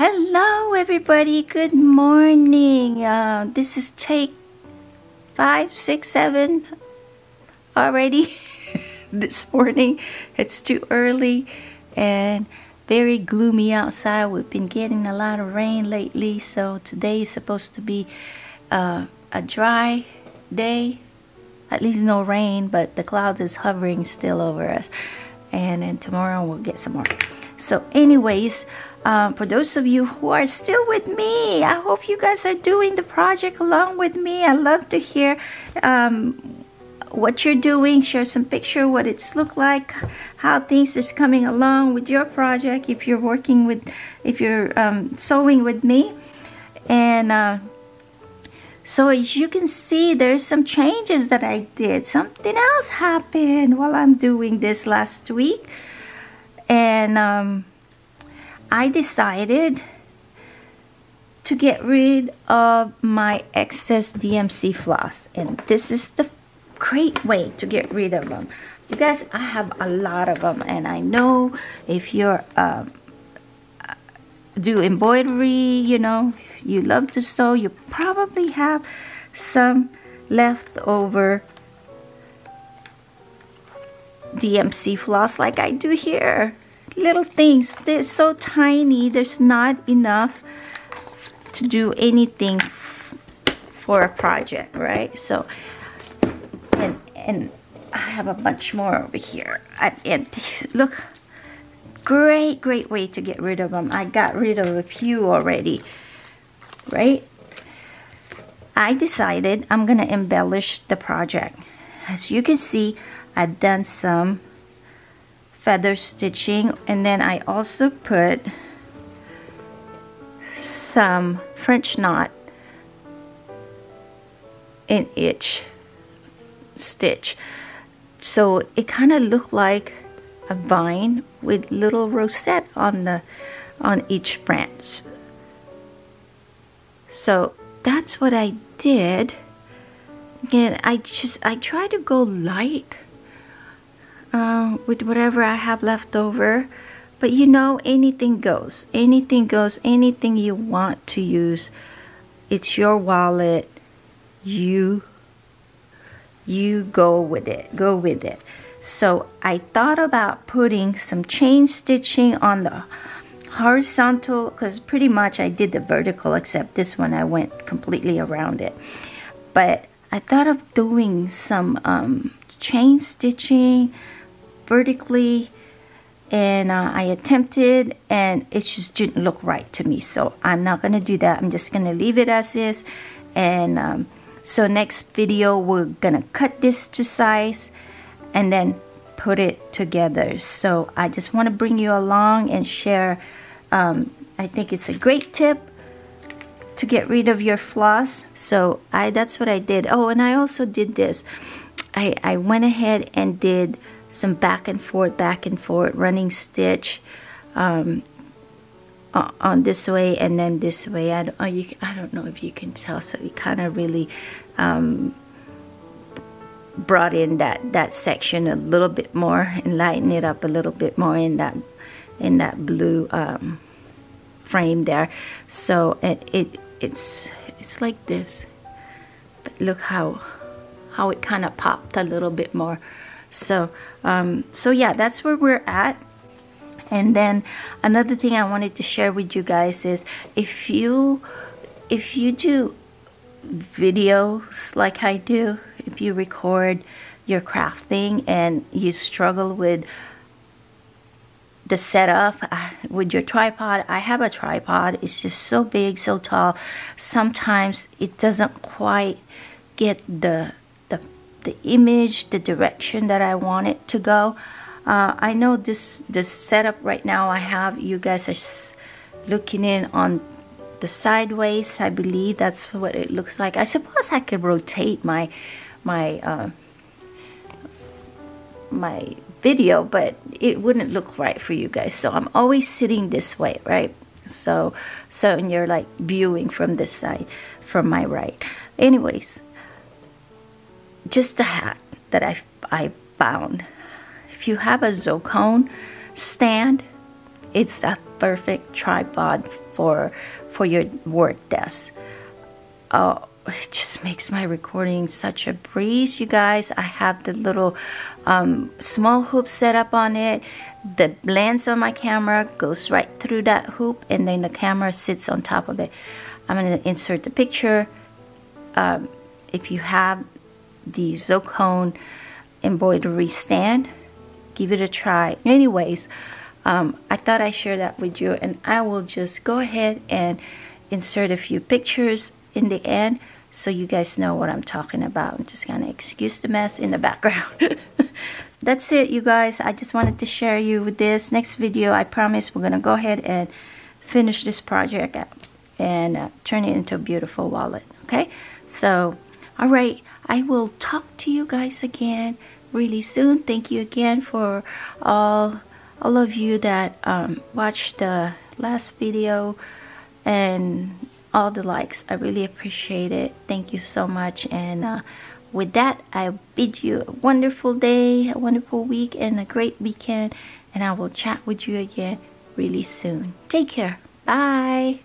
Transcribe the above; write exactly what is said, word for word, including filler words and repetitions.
Hello everybody, good morning. Uh, this is take five, six, seven already this morning. It's too early and very gloomy outside. We've been getting a lot of rain lately, so today is supposed to be uh, a dry day. At least no rain, but the cloud is hovering still over us. And then tomorrow we'll get some more. So anyways, um, for those of you who are still with me, I hope you guys are doing the project along with me. I love to hear um, what you're doing. Share some picture, what it's looked like, how things is coming along with your project. If you're working with, if you're um, sewing with me. And uh, so as you can see, there's some changes that I did. Something else happened while I'm doing this last week. And um, I decided to get rid of my excess D M C floss. And this is the great way to get rid of them. You guys, I have a lot of them. And I know if you're um, do embroidery, you know, you love to sew, you probably have some leftover D M C floss like I do here. Little things, they're so tiny, there's not enough to do anything for a project, right? So, and and I have a bunch more over here. I'm empty. Look, great, great way to get rid of them. I got rid of a few already, right? I decided I'm gonna embellish the project. As you can see, I've done some feather stitching, and then I also put some French knot in each stitch, so it kind of looked like a vine with little rosette on the on each branch. So that's what I did. Again, I just I try to go light Uh, with whatever I have left over, but you know, anything goes, anything goes, anything you want to use. It's your wallet. You, you go with it, go with it. So I thought about putting some chain stitching on the horizontal, because pretty much I did the vertical, except this one I went completely around it. But I thought of doing some um, chain stitching vertically, and uh, I attempted, and it just didn't look right to me, so I'm not gonna do that. I'm just gonna leave it as is. And um, so next video we're gonna cut this to size and then put it together. So I just want to bring you along and share. um, I think it's a great tip to get rid of your floss. So I that's what I did. Oh, and I also did this. I, I went ahead and did some back and forth, back and forth running stitch um, on this way and then this way. I don't, I don't know if you can tell, so it kind of really um, brought in that, that section a little bit more and lighten it up a little bit more in that, in that blue um, frame there. So it, it, it's, it's like this, but look how how it kind of popped a little bit more. So um, so yeah, that's where we're at. And then another thing I wanted to share with you guys is, if you if you do videos like I do, if you record your crafting and you struggle with the setup with your tripod. I have a tripod, it's just so big, so tall. Sometimes it doesn't quite get the the image, the direction that I want it to go. Uh, I know this this setup right now I have, you guys are s looking in on the sideways. I believe that's what it looks like. I suppose I could rotate my my uh, my video, but it wouldn't look right for you guys. So I'm always sitting this way, right? So so and you're like viewing from this side, from my right. Anyways. Just a hat that I, I found. If you have a Zocone stand, it's a perfect tripod for for your work desk. Uh, it just makes my recording such a breeze, you guys. I have the little um, small hoop set up on it. The lens on my camera goes right through that hoop, and then the camera sits on top of it. I'm going to insert the picture. Um, if you have the Zocone embroidery stand, give it a try. Anyways, um, I thought I'd share that with you, and I will just go ahead and insert a few pictures in the end so you guys know what I'm talking about. I'm just gonna excuse the mess in the background. That's it, you guys. I just wanted to share you with this. Next video, I promise we're gonna go ahead and finish this project out and uh, turn it into a beautiful wallet. Okay, so all right, I will talk to you guys again really soon. Thank you again for all all of you that um, watched the last video and all the likes. I really appreciate it. Thank you so much. And uh, with that, I bid you a wonderful day, a wonderful week, and a great weekend, and I will chat with you again really soon. Take care. Bye.